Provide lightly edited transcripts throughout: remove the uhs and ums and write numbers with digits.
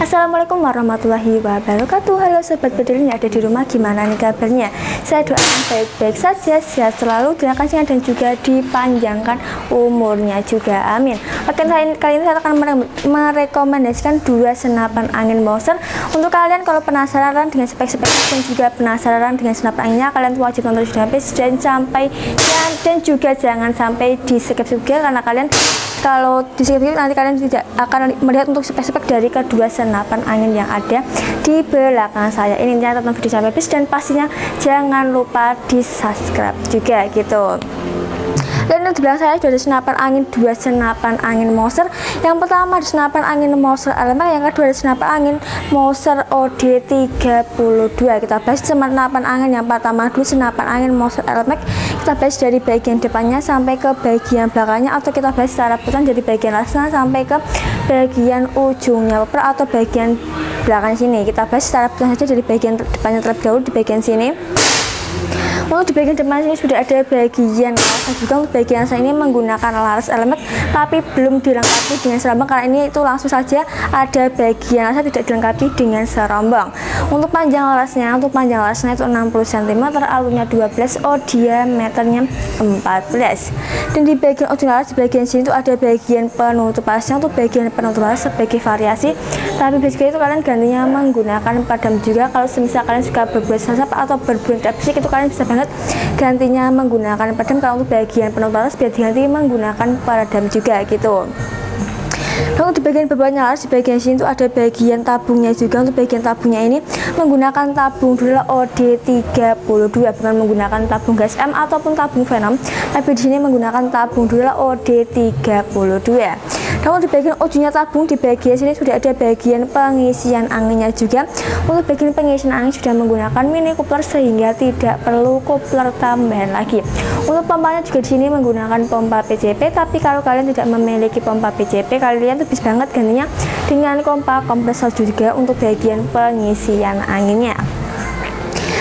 Assalamualaikum warahmatullahi wabarakatuh. Halo sobat bedil yang ada di rumah, gimana nih kabarnya? Saya doakan baik-baik saja, sehat selalu, dirahasiakan dan juga dipanjangkan umurnya juga, amin. Oke, kali ini saya akan merekomendasikan dua senapan angin Moser. Untuk kalian kalau penasaran dengan spek-spek dan juga penasaran dengan senapan anginnya, kalian wajib nonton sampai habis dan juga jangan sampai di skip juga, karena kalian kalau di sini nanti kalian tidak akan melihat untuk spek-spek dari kedua senapan angin yang ada di belakang saya ini. Jangan tonton video sampai habis dan pastinya jangan lupa di subscribe juga gitu. Dan di belakang saya sudah ada senapan angin, dua senapan angin Moser. Yang pertama ada senapan angin Moser Elmer, yang kedua ada senapan angin Moser OD32. Kita bahas senapan angin yang pertama dulu, senapan angin Moser Elmer. Kita bahas dari bagian depannya sampai ke bagian belakangnya, atau kita bahas secara putaran dari bagian atasnya sampai ke bagian ujungnya peper atau bagian belakang sini. Kita bahas secara putaran saja dari bagian depannya terlebih dahulu di bagian sini. Untuk di bagian depan sini sudah ada bagian larasnya juga. Untuk bagian saya ini menggunakan laras elemen tapi belum dilengkapi dengan serombong, karena ini itu langsung saja ada bagian larasnya tidak dilengkapi dengan serombong. Untuk panjang larasnya, itu 60 cm, alurnya 12, diameternya 14. Dan di bagian ujung laras di bagian sini itu ada bagian penutup larasnya. Untuk bagian penutup laras sebagai variasi, tapi basically itu kalian gantinya menggunakan padam juga. Kalau semisal kalian suka berbuat sasap atau berbuat trapsik, itu kalian bisa gantinya menggunakan padam. Kalau untuk bagian penutup laras biar diganti menggunakan padam juga gitu. Lalu di bagian bawahnya laras di bagian sini itu ada bagian tabungnya juga. Untuk bagian tabungnya ini menggunakan tabung drill OD32, bukan menggunakan tabung gas M ataupun tabung Venom, tapi di sini menggunakan tabung drill OD32. Namun di bagian ujungnya tabung di bagian sini sudah ada bagian pengisian anginnya juga. Untuk bagian pengisian angin sudah menggunakan mini coupler sehingga tidak perlu coupler tambahan lagi. Untuk pompanya juga di sini menggunakan pompa PCP, tapi kalau kalian tidak memiliki pompa PCP, kalian tuh bisa banget gantinya dengan pompa kompresor juga untuk bagian pengisian anginnya.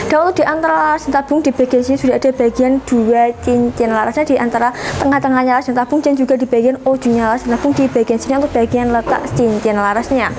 Dan untuk di antara laras dan tabung di bagian sini sudah ada bagian dua cincin larasnya di antara tengah-tengahnya laras dan tabung, dan juga di bagian ujungnya laras dan tabung di bagian sini untuk bagian letak cincin larasnya.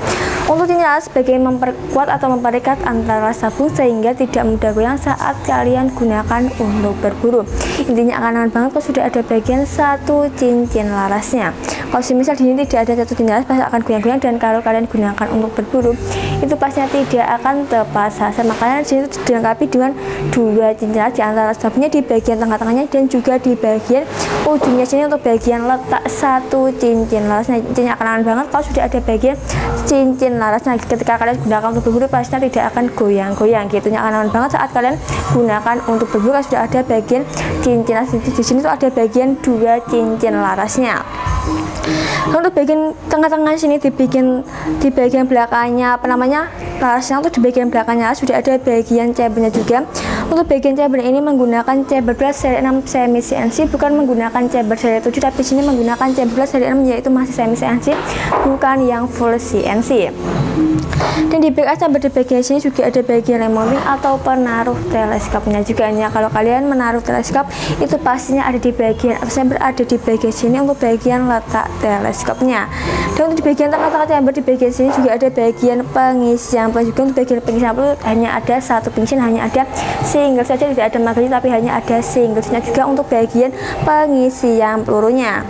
Untuk cincin laras sebagai memperkuat atau memperikat antara laras tabung sehingga tidak mudah goyang saat kalian gunakan untuk berburu. Intinya akan banget kalau sudah ada bagian satu cincin larasnya. Kalau misal di sini tidak ada satu cincin laras pasti akan goyang-goyang, dan kalau kalian gunakan untuk berburu itu pastinya tidak akan tepat sasaran. Makanya di sini dilengkapi dengan dua cincin laras di antara tabungnya di bagian tengah-tengahnya dan juga di bagian ujungnya sini untuk bagian letak satu cincin larasnya. Cincinnya akan banget kalau sudah ada bagian cincin larasnya. Ketika kalian gunakan untuk berburu pastinya tidak akan goyang-goyang gitu. Akan banget saat kalian gunakan untuk berburu sudah ada bagian cincin laras. Di sini tuh ada bagian dua cincin larasnya. Untuk bagian tengah-tengah sini di bagian belakangnya apa namanya larasnya, untuk di bagian belakangnya sudah ada bagian chambernya juga. Untuk bagian chamber ini menggunakan chamber blast seri 6 semi CNC, bukan menggunakan chamber seri 7, tapi sini menggunakan chamber blast seri 6 yaitu masih semi CNC, bukan yang full CNC. Dan di back chamber di bagian sini juga ada bagian removing atau penaruh teleskopnya juga. Hanya kalau kalian menaruh teleskop itu pastinya ada di bagian atas chamber, ada di bagian sini untuk bagian letak teleskopnya. Dan untuk di bagian tengah-tengah chamber di bagian sini juga ada bagian pengisian juga. Untuk bagian pengisian hanya ada satu pengisian, hanya ada single saja, tidak ada magnet, tapi hanya ada singlesnya juga untuk bagian pengisian pelurunya.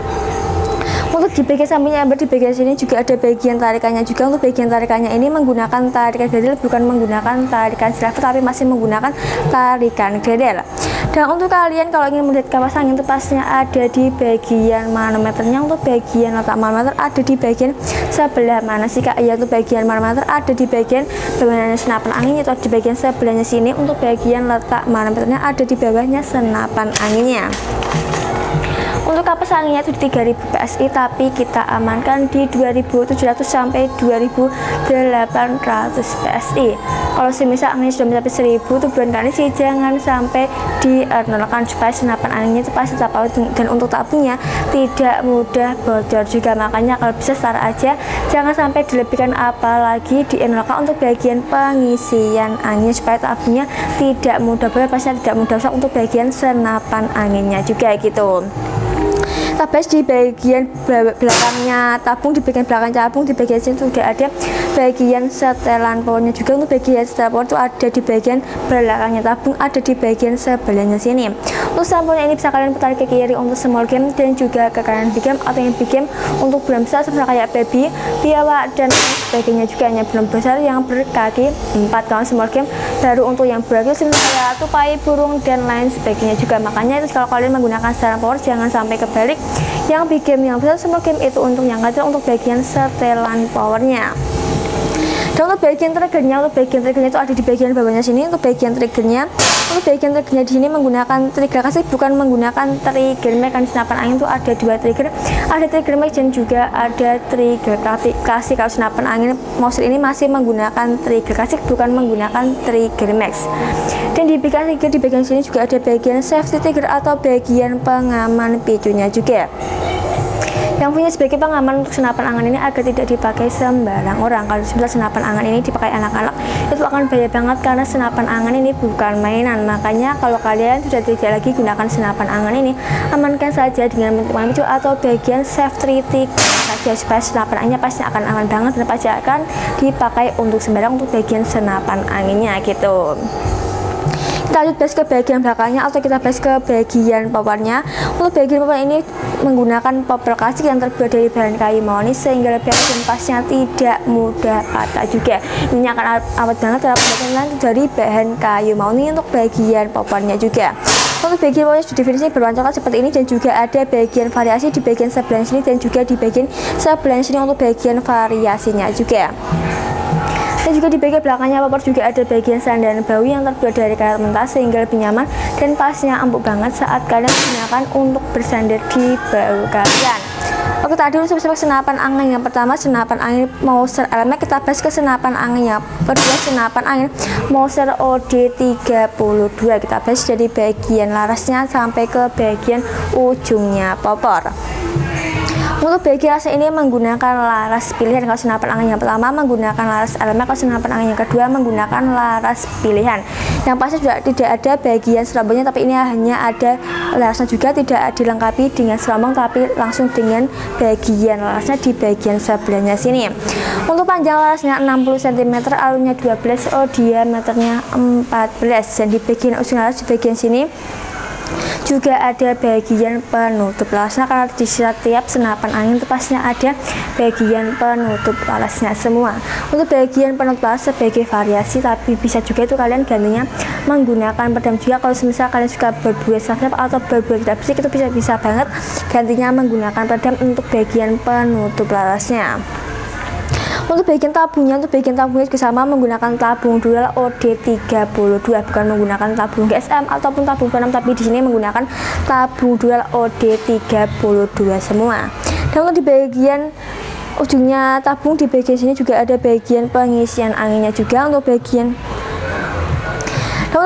Untuk di bagian sampingnya di bagian sini juga ada bagian tarikannya juga. Untuk bagian tarikannya ini menggunakan tarikan gradel, bukan menggunakan tarikan silver, tapi masih menggunakan tarikan gradel. Dan untuk kalian kalau ingin melihat kapas angin itu pastinya ada di bagian manometernya. Untuk bagian letak manometer ada di bagian sebelah mana sih kak? Ya, untuk bagian manometer ada di bagian bawahnya senapan anginnya atau di bagian sebelahnya sini. Untuk bagian letak manometernya ada di bawahnya senapan anginnya. Untuk kapas anginnya itu di 3000 PSI tapi kita amankan di 2700 sampai 2800 PSI. Kalau semisal anginnya sudah mencapai 1000 itu berhenti sih, jangan sampai dinolakan supaya senapan anginnya itu pasti tetap awet dan untuk tabungnya tidak mudah bocor juga. Makanya kalau bisa setara aja, jangan sampai dilebihkan apalagi dinolakan untuk bagian pengisian angin supaya tabungnya tidak mudah bocor, pastinya tidak mudah rusak untuk bagian senapan anginnya juga gitu. Tabas di bagian belakangnya tabung, di bagian belakang tabung, di bagian sini sudah ada bagian setelan powernya juga. Untuk bagian setelan power itu ada di bagian belakangnya tabung, ada di bagian sebelahnya sini. Untuk sampulnya ini bisa kalian putar ke kiri untuk small game dan juga ke kanan big game atau yang big game untuk belum besar seperti kayak baby, biawak dan sebagainya juga. Yang belum besar yang berkaki 4 kalau small game, baru untuk yang berkaki seperti tupai, burung dan lain sebagainya juga. Makanya itu kalau kalian menggunakan setelan power jangan sampai kebalik. Yang big game yang besar semua game itu untuk yang kecil untuk bagian setelan powernya. Dan untuk bagian triggernya, itu ada di bagian bawahnya sini. Untuk bagian triggernya, di sini menggunakan trigger kasih, bukan menggunakan trigger mic. Kan senapan angin itu ada dua trigger, ada trigger mic dan juga ada trigger kasih. Kalau senapan angin Moser ini masih menggunakan trigger kasih, bukan menggunakan trigger mic. Dan di bagian trigger di bagian sini juga ada bagian safety trigger atau bagian pengaman picunya juga. Yang punya sebagai pengaman untuk senapan angan ini agar tidak dipakai sembarang orang. Kalau sudah senapan angan ini dipakai anak-anak itu akan bahaya banget karena senapan angan ini bukan mainan. Makanya kalau kalian sudah tidak lagi gunakan senapan angan ini, amankan saja dengan bentuk memicu atau bagian safety trigger saja supaya senapan anginnya pasti akan aman banget dan pasti akan dipakai untuk sembarang untuk bagian senapan anginnya gitu. Kita lanjut base ke bagian belakangnya atau kita base ke bagian powernya. Untuk bagian power ini menggunakan popel kasih yang terbuat dari bahan kayu maoni sehingga bagian pasnya tidak mudah patah juga. Ini akan awet banget terhadap bagian dari bahan kayu maoni untuk bagian powernya juga. Untuk bagian powernya sudah definisi berwarna coklat seperti ini dan juga ada bagian variasi di bagian sebelah sini dan juga di bagian sebelah sini untuk bagian variasinya juga. Dan juga di bagian belakangnya popor juga ada bagian sandaran bau yang terbuat dari karet mentah sehingga lebih nyaman dan pasnya empuk banget saat kalian gunakan untuk bersandar di bau kalian. Oke, tadi untuk senapan angin yang pertama senapan angin Moser Elmer, kita bahas ke senapan angin yang kedua senapan angin Moser OD32. Kita bahas dari bagian larasnya sampai ke bagian ujungnya popor. Untuk bagian laras ini menggunakan laras pilihan. Kalau senapan angin yang pertama menggunakan laras Elmer, kalau senapan angin yang kedua menggunakan laras pilihan. Yang pasti sudah tidak ada bagian serabungnya, tapi ini hanya ada larasnya juga, tidak dilengkapi dengan serabung tapi langsung dengan bagian larasnya di bagian sebelahnya sini. Untuk panjang larasnya 60 cm, alurnya 12, diameternya 14. Dan di bagian ujung laras di bagian sini juga ada bagian penutup larasnya karena di setiap senapan angin itu pastinya ada bagian penutup larasnya semua. Untuk bagian penutup laras sebagai variasi, tapi bisa juga itu kalian gantinya menggunakan pedang juga. Kalau misal kalian suka berbuat saklap atau berbuat tidak bersih, itu bisa banget gantinya menggunakan pedang untuk bagian penutup larasnya. Untuk bagian tabungnya, juga sama menggunakan tabung dural OD32, bukan menggunakan tabung GSM ataupun tabung P6, tapi di sini menggunakan tabung dural OD32 semua. Dan untuk di bagian ujungnya tabung di bagian sini juga ada bagian pengisian anginnya juga. Untuk bagian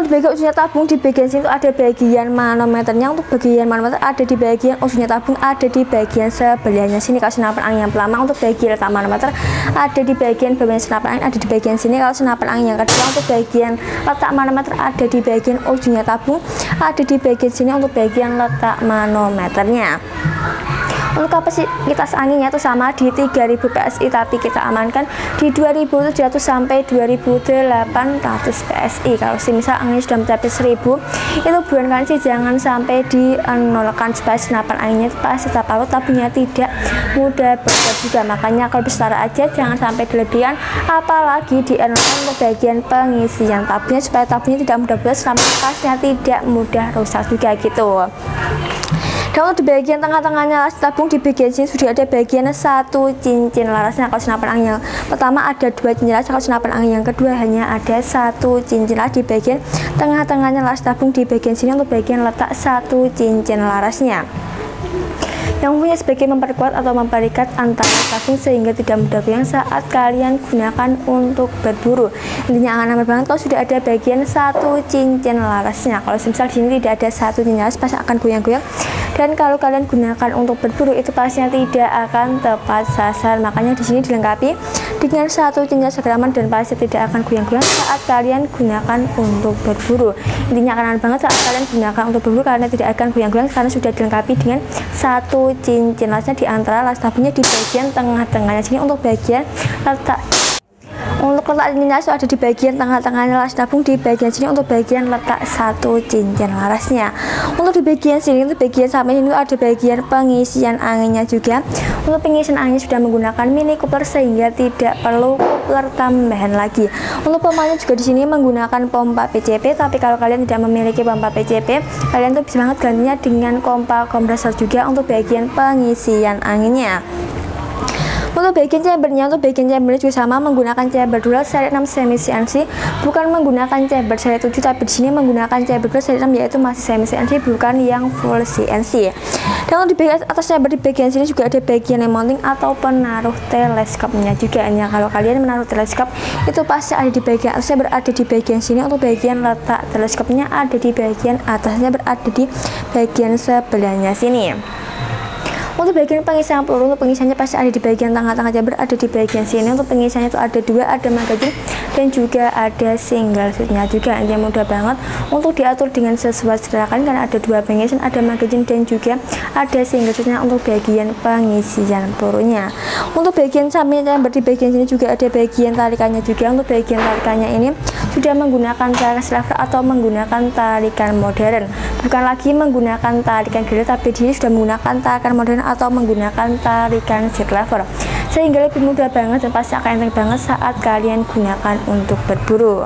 ujungnya tabung di bagian sini ada bagian manometernya. Untuk bagian manometer ada di bagian ujungnya tabung, ada di bagian sebelahnya sini. Kalau senapan angin yang pertama untuk bagian letak manometer ada di bagian bawahnya senapan angin, ada di bagian sini. Kalau senapan angin yang kedua untuk bagian letak manometer ada di bagian ujungnya tabung, ada di bagian sini untuk bagian letak manometernya. Untuk kapasitas anginnya itu sama di 3000 PSI tapi kita amankan di 2700 sampai 2800 PSI. Kalau misal angin sudah mencapai 1000 itu bukan sih, jangan sampai dinolakan supaya senapan anginnya pas tetap awet, tabungnya tidak mudah bocor juga. Makanya kalau setara aja, jangan sampai kelebihan apalagi dinolakan untuk bagian pengisian tabungnya supaya tabungnya tidak mudah bocor, sampai pasnya tidak mudah rusak juga gitu. Dan untuk di bagian tengah-tengahnya laras tabung di bagian sini sudah ada bagian satu cincin larasnya. Kalau senapan angin yang pertama ada dua cincin laras, kalau senapan angin yang kedua hanya ada satu cincin laras. Di bagian tengah-tengahnya laras tabung di bagian sini untuk bagian letak satu cincin larasnya. yang fungsinya sebagai memperkuat atau memperikat antara daging sehingga tidak mudah goyang saat kalian gunakan untuk berburu. Intinya akan aman banget kalau sudah ada bagian satu cincin larasnya. Kalau misal di sini tidak ada satu cincin laras, pasti akan goyang-goyang. Dan kalau kalian gunakan untuk berburu, itu pastinya tidak akan tepat sasaran. Makanya di sini dilengkapi dengan satu cincin segraman dan pasti tidak akan goyang-goyang saat kalian gunakan untuk berburu. Intinya akan aman banget saat kalian gunakan untuk berburu karena tidak akan goyang-goyang karena sudah dilengkapi dengan satu cincin larasnya di antara laras tabungnya di bagian tengah-tengahnya. Sini untuk bagian letak cincin laras ada di bagian tengah-tengahnya laras tabung, di bagian sini untuk bagian letak satu cincin larasnya. Untuk di bagian sini, untuk bagian samping ini ada bagian pengisian anginnya juga. Untuk pengisian anginnya sudah menggunakan mini Cooper sehingga tidak perlu Cooper tambahan lagi. Untuk pompanya juga di sini menggunakan pompa PCP, tapi kalau kalian tidak memiliki pompa PCP, kalian tuh bisa banget gantinya dengan pompa kompresor juga untuk bagian pengisian anginnya. Untuk bagian chambernya, juga sama, menggunakan chamber dual seri 6 semi CNC, bukan menggunakan chamber seri 7, tapi di sini menggunakan chamber dual seri 6 yaitu masih semi CNC, bukan yang full CNC. Dan untuk di bagian atas chamber di bagian sini juga ada bagian mounting atau penaruh teleskopnya juga. Hanya kalau kalian menaruh teleskop itu pasti ada di bagian atasnya, berada di bagian sini. Untuk bagian letak teleskopnya ada di bagian atasnya, berada di bagian sebelahnya sini. Untuk bagian pengisian peluru, untuk pengisiannya pasti ada di bagian tengah-tengah chamber, ada di bagian sini. Untuk pengisiannya itu ada dua, ada magazine dan juga ada single shootnya juga. Ini mudah banget untuk diatur dengan sesuai selera kalian karena ada dua pengisian, ada magazine dan juga ada single shootnya untuk bagian pengisian pelurunya. Untuk bagian samping chamber di bagian sini juga ada bagian tarikannya juga. Untuk bagian tarikannya ini sudah menggunakan tarikan sliver atau menggunakan tarikan modern, bukan lagi menggunakan tarikan grill, tapi di sini sudah menggunakan tarikan modern atau menggunakan tarikan seat lever sehingga lebih mudah banget dan pasti akan enteng banget saat kalian gunakan untuk berburu.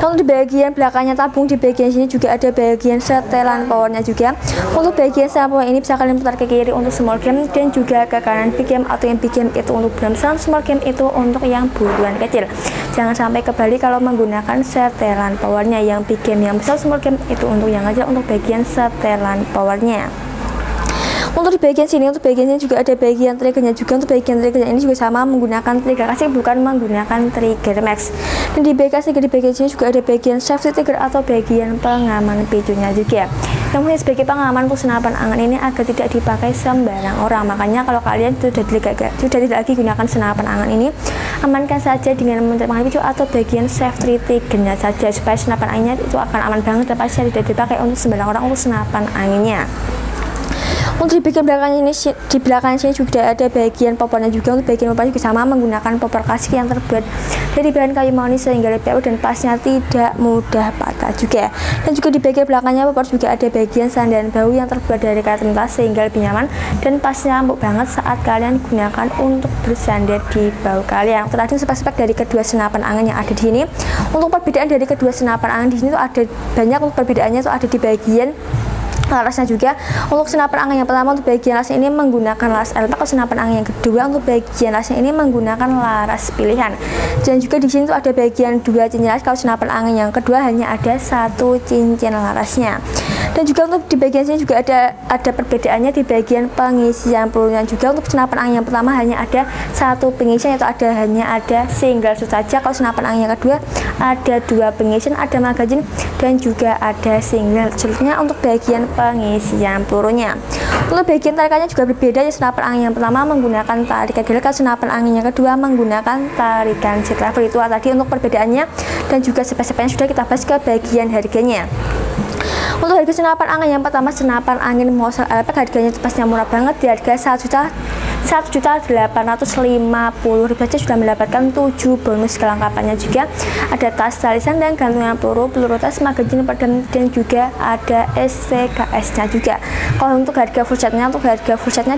Kalau di bagian belakangnya tabung di bagian sini juga ada bagian setelan powernya juga. Untuk bagian setelan power ini bisa kalian putar ke kiri untuk small game dan juga ke kanan big game, atau yang big game itu untuk buruan besar, small game itu untuk yang buruan kecil. Jangan sampai kebalik kalau menggunakan setelan powernya, yang big game yang besar, small game itu untuk yang kecil untuk bagian setelan powernya. Untuk di bagian sini, juga ada bagian triggernya juga. Untuk bagian triggernya ini juga sama, menggunakan trigger kasih, bukan menggunakan trigger max. Dan di bagian sini juga ada bagian safety trigger atau bagian pengaman picunya juga. Namun sebagai pengaman senapan angin ini agar tidak dipakai sembarang orang. Makanya kalau kalian sudah tidak lagi gunakan senapan angin ini, amankan saja dengan mencari picu atau bagian safety triggernya saja supaya senapan anginnya itu akan aman banget dan pasti tidak dipakai untuk sembarang orang untuk senapan anginnya. Untuk di bagian belakang ini, juga ada bagian popornya juga. Untuk bagian popornya juga sama, menggunakan popor klasik yang terbuat dari bahan kayu mauni sehingga lebih awet dan pasnya tidak mudah patah juga. Dan juga di bagian belakangnya popor juga ada bagian sandaran bau yang terbuat dari karet melas sehingga lebih nyaman dan pasnya empuk banget saat kalian gunakan untuk bersandar di bahu kalian. Untuk tadi spek-spek dari kedua senapan angin yang ada di sini. Untuk perbedaan dari kedua senapan angin di sini tuh ada banyak. Untuk perbedaannya itu ada di bagian larasnya juga. Untuk senapan angin yang pertama, untuk bagian larasnya ini menggunakan laras elta. Kalau senapan angin yang kedua, untuk bagian larasnya ini menggunakan laras pilihan. Dan juga di sini tuh ada bagian dua cincin laras. Kalau senapan angin yang kedua hanya ada satu cincin larasnya. Dan juga untuk di bagian sini juga ada perbedaannya di bagian pengisian pelurunya juga. Untuk senapan angin yang pertama hanya ada satu pengisian, yaitu hanya ada single shoot saja. Kalau senapan angin yang kedua ada dua pengisian, ada magazine dan juga ada single shootnya untuk bagian pengisian pelurunya. Untuk bagian tarikannya juga berbeda ya. Senapan angin yang pertama menggunakan tarikan grill, senapan angin yang kedua menggunakan tarikan seat lever. Itu tadi untuk perbedaannya dan juga spesifikasinya sudah kita bahas. Ke bagian harganya, untuk harga senapan angin yang pertama, senapan angin Moser Elmer, harganya pastinya murah banget di harga 1.850.000 saja sudah mendapatkan 7 bonus kelengkapannya juga. Ada tas talisan dan gantungan peluru tas, magazine, pedang, dan juga ada SCKS-nya juga. Kalau untuk harga full setnya,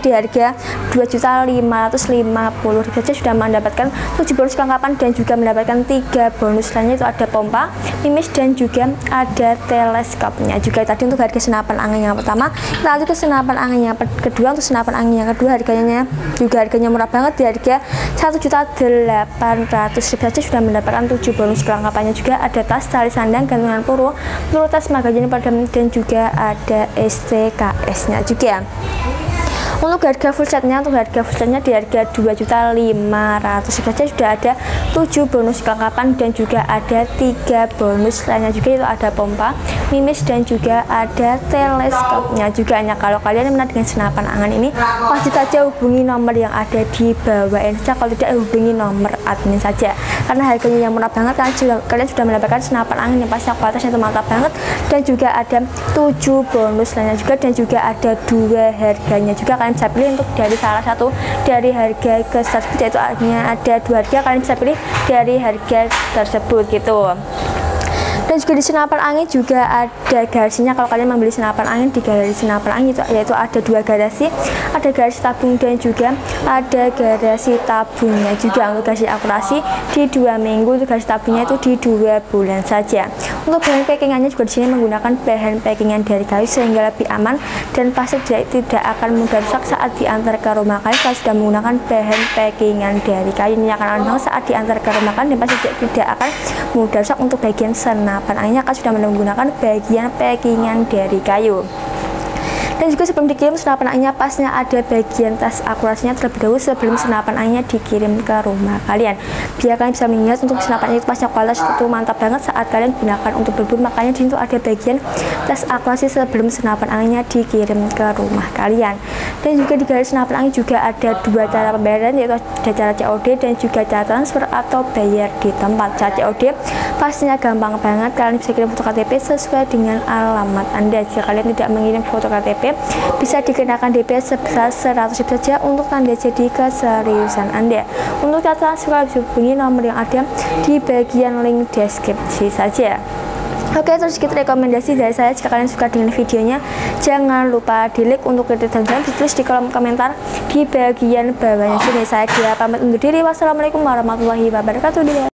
di harga 2.550.000 saja sudah mendapatkan 7 bonus kelengkapan dan juga mendapatkan 3 bonus lainnya, itu ada pompa, mimis, dan juga ada teleskopnya juga. Tadi untuk harga senapan angin yang pertama. Kita lanjut ke senapan angin yang kedua. Untuk senapan angin yang kedua harganya murah banget di harga 1.800.000 saja sudah mendapatkan 7 bonus kelengkapannya juga. Ada tas talisan dan gantungan peluru tas, magazine, pedang, dan juga ada STKS nya juga. Untuk harga full setnya, di harga 2.500.000 saja sudah ada 7 bonus kelengkapan dan juga ada 3 bonus lainnya juga, itu ada pompa, mimis dan juga ada teleskopnya juga. Hanya kalau kalian minat dengan senapan angan ini, pasti saja hubungi nomor yang ada di bawah ini saja, kalau tidak hubungi nomor admin saja, karena harganya yang murah banget. Kalian sudah mendapatkan senapan angin yang pasti kualitasnya itu mantap banget, dan juga ada 7 bonus lainnya juga, dan juga ada 2 harganya juga. Kalian bisa pilih untuk dari salah satu dari harga ke tersebut, yaitu ada 2 harga, kalian bisa pilih dari harga tersebut gitu. Dan juga di senapan angin juga ada garasinya. Kalau kalian membeli senapan angin di garasi senapan angin itu, yaitu ada 2 garasi, ada garasi tabung dan juga ada garasi tabungnya juga. Untuk garasi akurasi di 2 minggu, untuk garasi tabungnya itu di 2 bulan saja. Untuk bahan packingannya juga di sini menggunakan bahan packingan dari kayu sehingga lebih aman dan pasti tidak akan mudah rusak saat diantar ke rumah kalian. Kalau sudah menggunakan bahan packingan dari kayu, ini akan aman saat diantar ke rumah kalian dan pasti tidak akan mudah rusak. Untuk bagian senapan anginnya kan sudah menggunakan bagian packingan dari kayu. Dan juga sebelum dikirim senapan anginnya, pasnya ada bagian tes akurasinya terlebih dahulu sebelum senapan anginnya dikirim ke rumah kalian, biar kalian bisa mengingat untuk senapan angin itu pasnya kualitas itu mantap banget saat kalian gunakan untuk berburu. Makanya di situ ada bagian tes akurasi sebelum senapan anginnya dikirim ke rumah kalian. Dan juga di garis senapan angin juga ada 2 cara pembayaran, yaitu ada cara COD dan juga cara transfer atau bayar di tempat. Cara COD pasnya gampang banget, kalian bisa kirim foto KTP sesuai dengan alamat Anda. Jika kalian tidak mengirim foto KTP, bisa dikenakan DP sebesar 100.000 saja untuk tanda jadi keseriusan Anda. Untuk catatan silakan hubungi nomor yang ada di bagian link deskripsi saja. Oke, terus sedikit rekomendasi dari saya, jika kalian suka dengan videonya, jangan lupa di like untuk kritik dan saran, ditulis di kolom komentar di bagian bawahnya. Sini saya Dia pamit undur diri. Wassalamualaikum warahmatullahi wabarakatuh.